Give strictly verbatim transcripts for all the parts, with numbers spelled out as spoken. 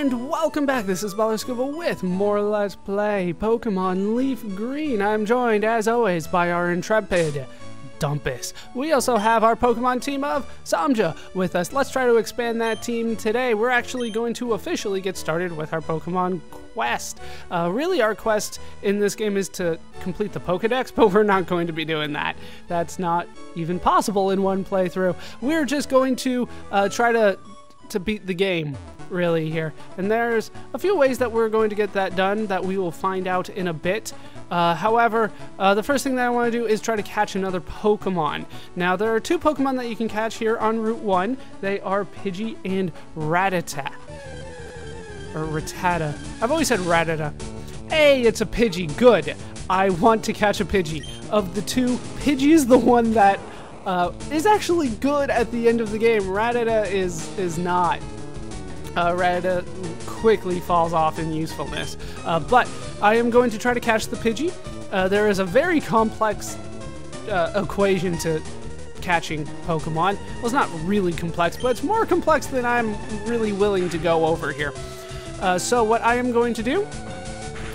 And welcome back, this is Ballerscuba with more Let's Play Pokemon Leaf Green. I'm joined, as always, by our intrepid Dumpus. We also have our Pokemon team of Samja with us. Let's try to expand that team today. We're actually going to officially get started with our Pokemon quest. Uh, really, our quest in this game is to complete the Pokedex, but we're not going to be doing that. That's not even possible in one playthrough. We're just going to uh, try to, to beat the game, really, here. And there's a few ways that we're going to get that done that we will find out in a bit. Uh, however, uh, the first thing that I want to do is try to catch another Pokemon. Now, there are two Pokemon that you can catch here on Route one. They are Pidgey and Rattata. Or Rattata. I've always said Rattata. Hey, it's a Pidgey. Good. I want to catch a Pidgey. Of the two, Pidgey is the one that uh, is actually good at the end of the game. Rattata is, is not. Uh, Rattata quickly falls off in usefulness. Uh, but I am going to try to catch the Pidgey. Uh, there is a very complex uh, equation to catching Pokemon. Well, it's not really complex, but it's more complex than I'm really willing to go over here. Uh, so what I am going to do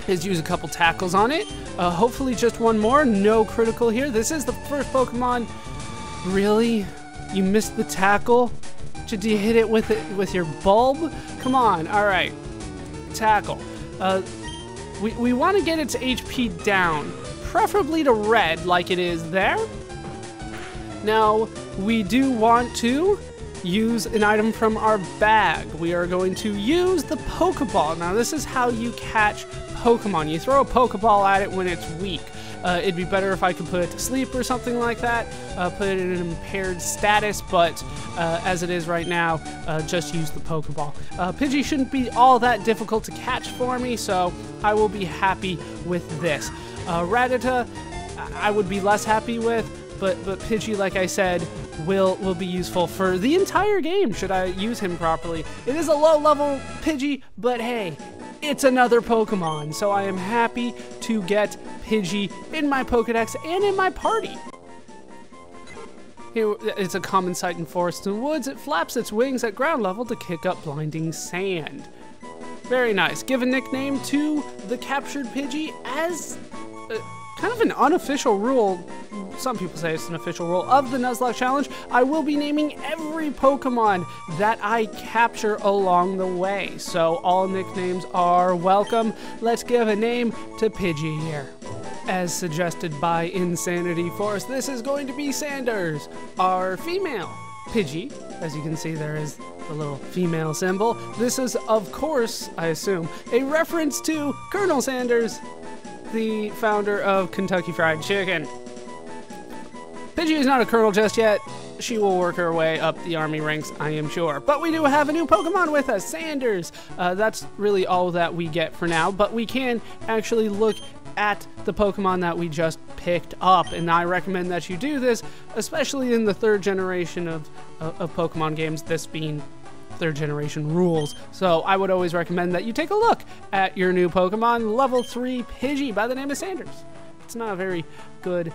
is use a couple tackles on it. Uh, hopefully just one more. No critical here. This is the first Pokemon. Really? You missed the tackle? Should you hit it with it with your bulb? Come on. All right. Tackle. Uh, we we want to get its H P down, preferably to red, like it is there. Now, we do want to use an item from our bag. We are going to use the Pokeball. Now, this is how you catch Pokemon. You throw a Pokeball at it when it's weak. Uh, it'd be better if I could put it to sleep or something like that, uh, put it in an impaired status, but uh, as it is right now, uh, just use the Pokeball. Uh, Pidgey shouldn't be all that difficult to catch for me, so I will be happy with this. Uh, Rattata, I would be less happy with, but, but Pidgey, like I said, will will be useful for the entire game, should I use him properly. It is a low-level Pidgey, but hey, it's another Pokemon, so I am happy to get Pidgey in my Pokedex and in my party. Here, it's a common sight in forests and woods. It flaps its wings at ground level to kick up blinding sand. Very nice. Give a nickname to the captured Pidgey as uh, kind of an unofficial rule. Some people say it's an official rule of the Nuzlocke Challenge. I will be naming every Pokemon that I capture along the way. So all nicknames are welcome. Let's give a name to Pidgey here. As suggested by Insanity Force, this is going to be Sanders, our female Pidgey. As you can see, there is the little female symbol. This is, of course, I assume, a reference to Colonel Sanders, the founder of Kentucky Fried Chicken. Pidgey is not a colonel just yet. She will work her way up the army ranks, I am sure. But we do have a new Pokemon with us, Sanders. Uh, that's really all that we get for now, but we can actually look at the Pokemon that we just picked up, and I recommend that you do this, especially in the third generation of, of, of Pokemon games, this being third generation rules. So I would always recommend that you take a look at your new Pokemon, level three Pidgey by the name of Sanders. It's not a very good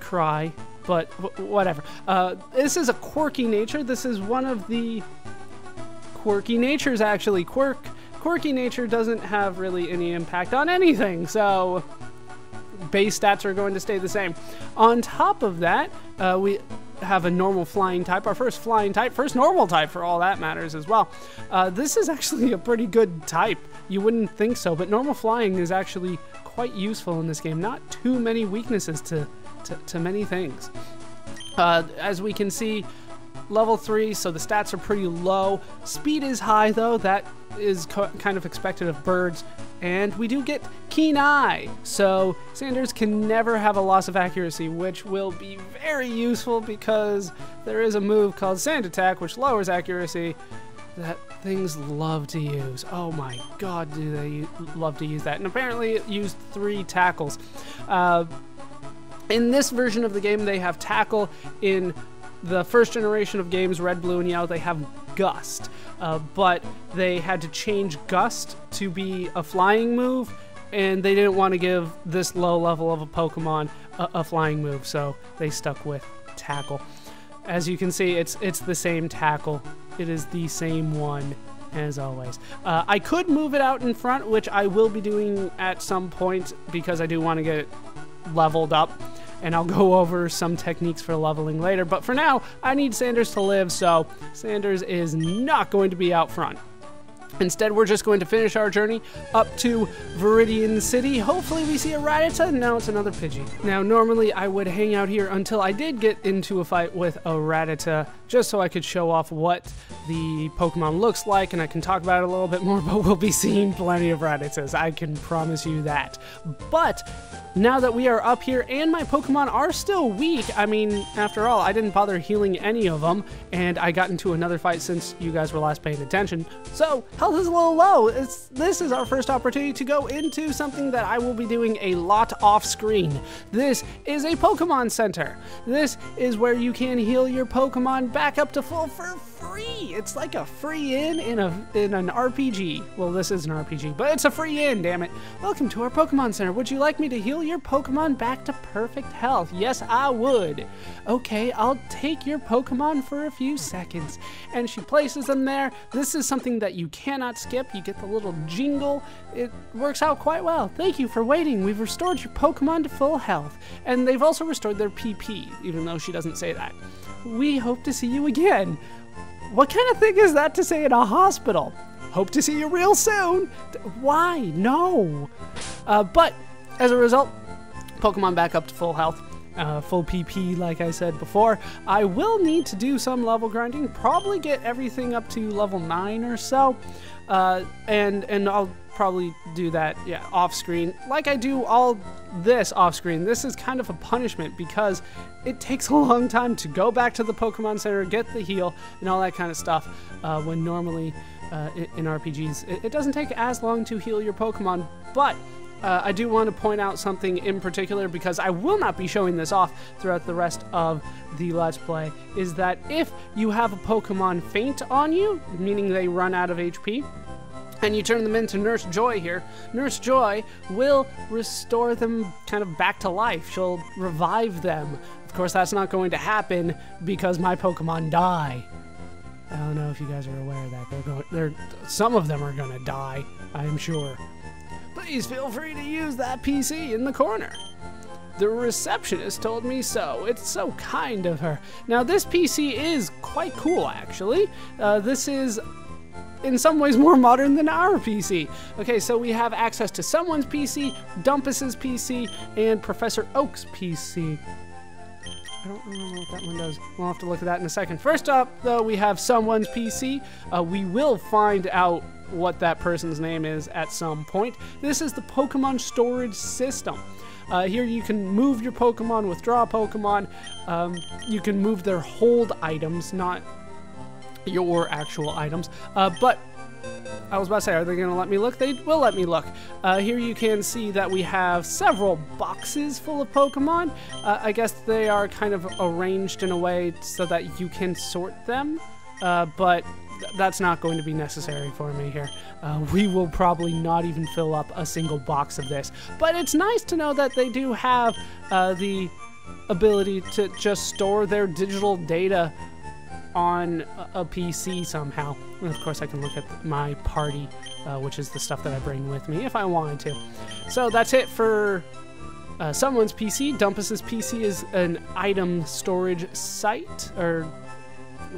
cry, but w whatever. Uh, this is a quirky nature. This is one of the quirky natures, actually. Quirk, quirky nature doesn't have really any impact on anything, so base stats are going to stay the same. On top of that, uh, we have a normal flying type, our first flying type, first normal type for all that matters as well. Uh, this is actually a pretty good type. You wouldn't think so, but normal flying is actually quite useful in this game. Not too many weaknesses to To, to many things. Uh, as we can see, level three, so the stats are pretty low. Speed is high, though. That is kind of expected of birds. And we do get Keen Eye. So Sanders can never have a loss of accuracy, which will be very useful because there is a move called Sand Attack, which lowers accuracy. That things love to use. Oh my god, do they love to use that. And apparently it used three tackles. Uh, In this version of the game, they have tackle. In the first generation of games, Red, Blue, and Yellow, they have gust. Uh, but they had to change gust to be a flying move, and they didn't want to give this low level of a Pokemon a, a flying move, so they stuck with tackle. As you can see, it's it's the same tackle. It is the same one as always. Uh, I could move it out in front, which I will be doing at some point because I do want to get it leveled up, and I'll go over some techniques for leveling later. But for now, I need Sanders to live, so Sanders is not going to be out front. Instead, we're just going to finish our journey up to Viridian City. Hopefully we see a Rattata. Now it's another Pidgey. Now, normally I would hang out here until I did get into a fight with a Rattata, just so I could show off what the Pokemon looks like, and I can talk about it a little bit more, but we'll be seeing plenty of Rattatas. I can promise you that. But now that we are up here and my Pokemon are still weak, I mean, after all, I didn't bother healing any of them, and I got into another fight since you guys were last paying attention. So health is a little low. It's, this is our first opportunity to go into something that I will be doing a lot off screen. This is a Pokemon Center. This is where you can heal your Pokemon back up to full for free. It's like a free in in, a, in an R P G. Well, this is an R P G, but it's a free in, damn it. Welcome to our Pokemon Center. Would you like me to heal your Pokemon back to perfect health? Yes, I would. Okay, I'll take your Pokemon for a few seconds. And she places them there. This is something that you can cannot skip. You get the little jingle. It works out quite well. Thank you for waiting. We've restored your Pokemon to full health, and they've also restored their P P, even though she doesn't say that. We hope to see you again. What kind of thing is that to say in a hospital? Hope to see you real soon. Why? No. Uh, but as a result, Pokemon back up to full health. Uh, full P P, like I said before. I will need to do some level grinding, probably get everything up to level nine or so, uh, and and I'll probably do that, yeah, off screen, like I do all this off screen. This is kind of a punishment because it takes a long time to go back to the Pokemon Center, get the heal, and all that kind of stuff. Uh, when normally uh, in R P Gs, it, it doesn't take as long to heal your Pokemon, but. Uh, I do want to point out something in particular because I will not be showing this off throughout the rest of the Let's Play, is that if you have a Pokemon faint on you, meaning they run out of H P, and you turn them into Nurse Joy here, Nurse Joy will restore them kind of back to life. She'll revive them. Of course, that's not going to happen because my Pokemon die. I don't know if you guys are aware of that. They're going, they're, some of them are going to die, I'm sure. Please feel free to use that P C in the corner. The receptionist told me so. It's so kind of her. Now, this P C is quite cool, actually. Uh, this is, in some ways, more modern than our P C. Okay, so we have access to someone's P C, Dumpus's P C, and Professor Oak's P C. I don't remember what that one does. We'll have to look at that in a second. First up, though, we have someone's P C. Uh, we will find out what that person's name is at some point. This is the Pokemon storage system. Uh, here you can move your Pokemon, withdraw Pokemon. Um, you can move their hold items, not your actual items. Uh, but I was about to say, are they going to let me look? They will let me look. Uh, here you can see that we have several boxes full of Pokemon. Uh, I guess they are kind of arranged in a way so that you can sort them, uh, but th that's not going to be necessary for me here. Uh, we will probably not even fill up a single box of this, but it's nice to know that they do have uh, the ability to just store their digital data on a P C somehow. And of course I can look at my party, uh, which is the stuff that I bring with me if I wanted to. So that's it for uh, someone's P C. Dumpus's P C is an item storage site, or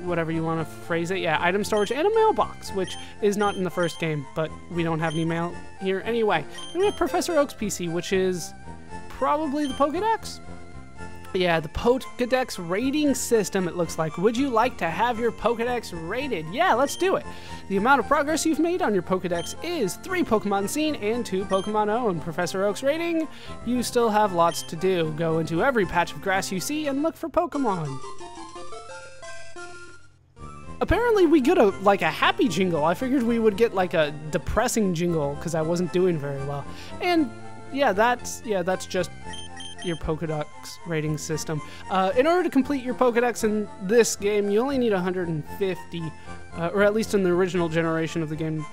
whatever you want to phrase it. Yeah, item storage and a mailbox, which is not in the first game, but we don't have any mail here anyway. And we have Professor Oak's P C, which is probably the Pokedex. Yeah, the Pokedex rating system, it looks like. Would you like to have your Pokedex rated? Yeah, let's do it. The amount of progress you've made on your Pokedex is three Pokemon seen and two Pokemon owned. Professor Oak's rating, you still have lots to do. Go into every patch of grass you see and look for Pokemon. Apparently we get a like a happy jingle. I figured we would get like a depressing jingle because I wasn't doing very well. And yeah, that's yeah, that's just your Pokedex rating system. Uh, in order to complete your Pokedex in this game, you only need one hundred fifty, uh, or at least in the original generation of the game,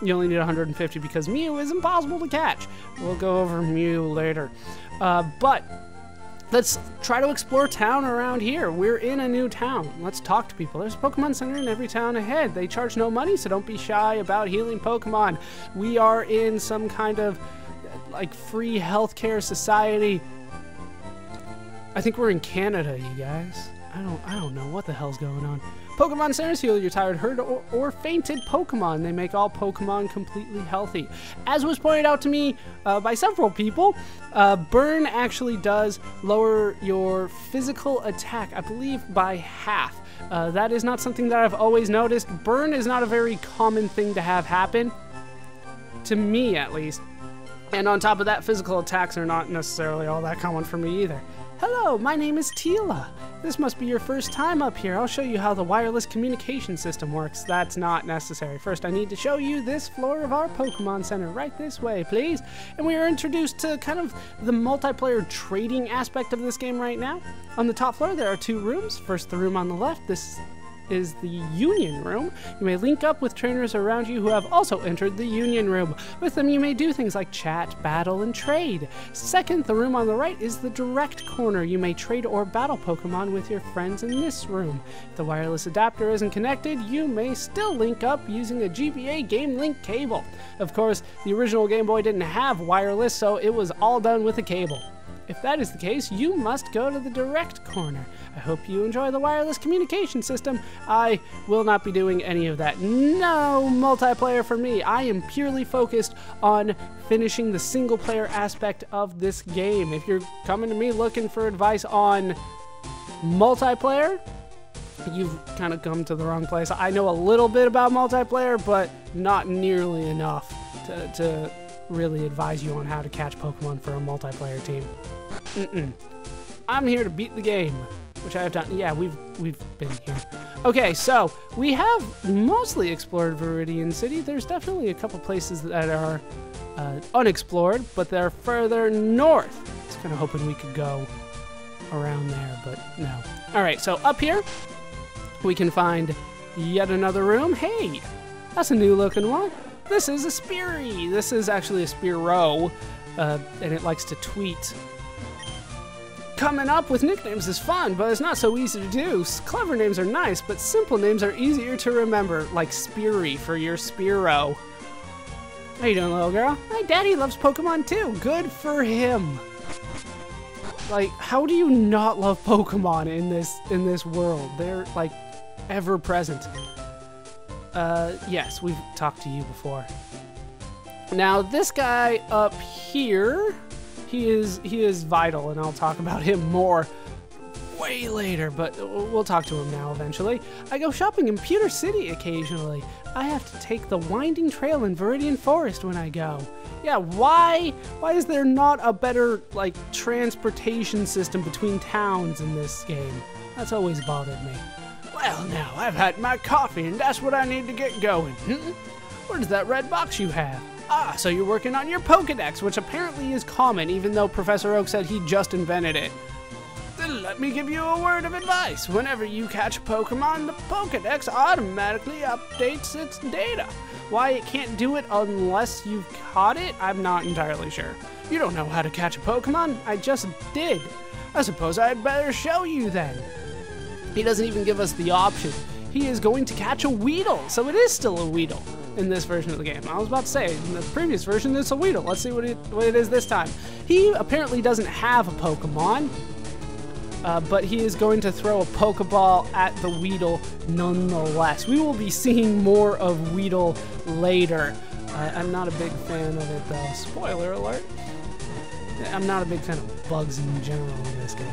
you only need one hundred fifty because Mew is impossible to catch. We'll go over Mew later. Uh, but let's try to explore town around here. We're in a new town. Let's talk to people. There's a Pokemon Center in every town ahead. They charge no money, so don't be shy about healing Pokemon. We are in some kind of like free healthcare society. I think we're in Canada, you guys. I don't I don't know what the hell's going on. Pokemon Centers heal your tired, hurt, or, or fainted Pokemon. They make all Pokemon completely healthy. As was pointed out to me uh, by several people, uh, burn actually does lower your physical attack, I believe, by half. Uh, that is not something that I've always noticed. Burn is not a very common thing to have happen, to me at least. And on top of that, physical attacks are not necessarily all that common for me either. Hello, my name is Tila. This must be your first time up here. I'll show you how the wireless communication system works. That's not necessary. First, I need to show you this floor of our Pokemon Center. Right this way, please. And we are introduced to kind of the multiplayer trading aspect of this game right now. On the top floor, there are two rooms. First, the room on the left. This is the Union Room. You may link up with trainers around you who have also entered the Union Room. With them, you may do things like chat, battle, and trade. Second, the room on the right is the Direct Corner. You may trade or battle Pokemon with your friends in this room. If the wireless adapter isn't connected, you may still link up using a G B A Game Link cable. Of course, the original Game Boy didn't have wireless, so it was all done with a cable. If that is the case, you must go to the Direct Corner. I hope you enjoy the wireless communication system. I will not be doing any of that. No multiplayer for me. I am purely focused on finishing the single player aspect of this game. If you're coming to me looking for advice on multiplayer, you've kind of come to the wrong place. I know a little bit about multiplayer, but not nearly enough to, to really advise you on how to catch Pokemon for a multiplayer team. Mm-mm. I'm here to beat the game, which I have done. Yeah, we've we've been here. Okay, so we have mostly explored Viridian City. There's definitely a couple places that are uh, unexplored, but they're further north. I was kind of hoping we could go around there, but no. All right, so up here, we can find yet another room. Hey, that's a new looking one. This is a Speary. This is actually a Spearrow, uh, and it likes to tweet. Coming up with nicknames is fun, but it's not so easy to do. Clever names are nice, but simple names are easier to remember, like Speary for your Spearow. How you doing, little girl? My daddy loves Pokemon too. Good for him. Like, how do you not love Pokemon in this in this world? They're like ever present. Uh, yes, we've talked to you before. Now this guy up here. He is he is vital, and I'll talk about him more way later, but we'll talk to him now eventually. I go shopping in Pewter City occasionally. I have to take the winding trail in Viridian Forest when I go. Yeah, why why is there not a better like transportation system between towns in this game? That's always bothered me. Well now, I've had my coffee and that's what I need to get going. Hmm? Where's that red box you have? Ah, so you're working on your Pokedex, which apparently is common, even though Professor Oak said he just invented it. Then let me give you a word of advice. Whenever you catch a Pokemon, the Pokedex automatically updates its data. Why it can't do it unless you've caught it, I'm not entirely sure. You don't know how to catch a Pokemon? I just did. I suppose I'd better show you then. He doesn't even give us the option. He is going to catch a Weedle, so it is still a Weedle in this version of the game. I was about to say, in the previous version, it's a Weedle. Let's see what it, what it is this time. He apparently doesn't have a Pokemon, uh, but he is going to throw a Pokeball at the Weedle nonetheless. We will be seeing more of Weedle later. Uh, I'm not a big fan of it, though. Spoiler alert. I'm not a big fan of bugs in general in this game.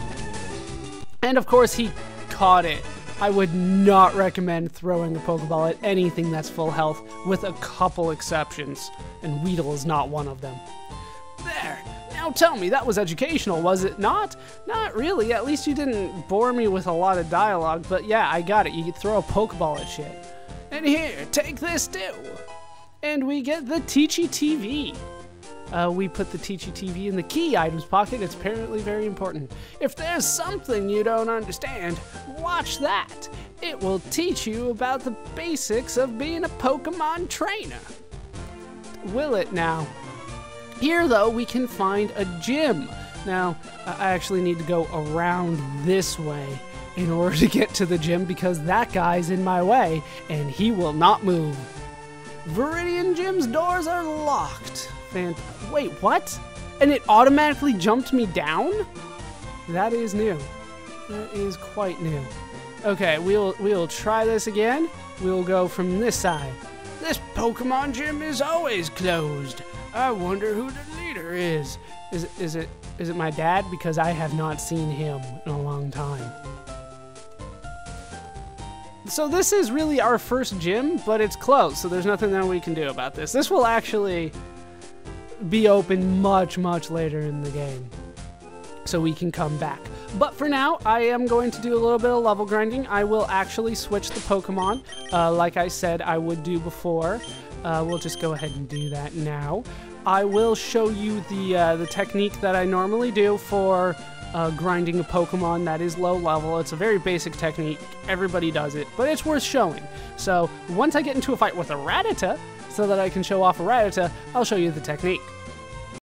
And, of course, he caught it. I would not recommend throwing a Pokeball at anything that's full health, with a couple exceptions, and Weedle is not one of them. There! Now tell me, that was educational, was it not? Not really, at least you didn't bore me with a lot of dialogue, but yeah, I got it, you could throw a Pokeball at shit. And here, take this too! And we get the Teachy T V. Uh, we put the Teachy T V in the key items pocket. It's apparently very important. If there's something you don't understand, watch that. It will teach you about the basics of being a Pokemon trainer. Will it now? Here, though, we can find a gym. Now, I actually need to go around this way in order to get to the gym because that guy's in my way and he will not move. Viridian Gym's doors are locked. Fant- Wait, what? And it automatically jumped me down? That is new. That is quite new. Okay, we'll we'll try this again. We'll go from this side. This Pokemon gym is always closed. I wonder who the leader is. Is it, is it is it my dad? Because I have not seen him in a long time. So this is really our first gym, but it's closed, so there's nothing that we can do about this. This will actually be open much, much later in the game, so we can come back. But for now, I am going to do a little bit of level grinding. I will actually switch the Pokemon, uh, like I said I would do before. Uh, we'll just go ahead and do that now. I will show you the, uh, the technique that I normally do for uh, grinding a Pokemon that is low level. It's a very basic technique. Everybody does it, but it's worth showing. So once I get into a fight with a Rattata, so that I can show off a Rattata, I'll show you the technique.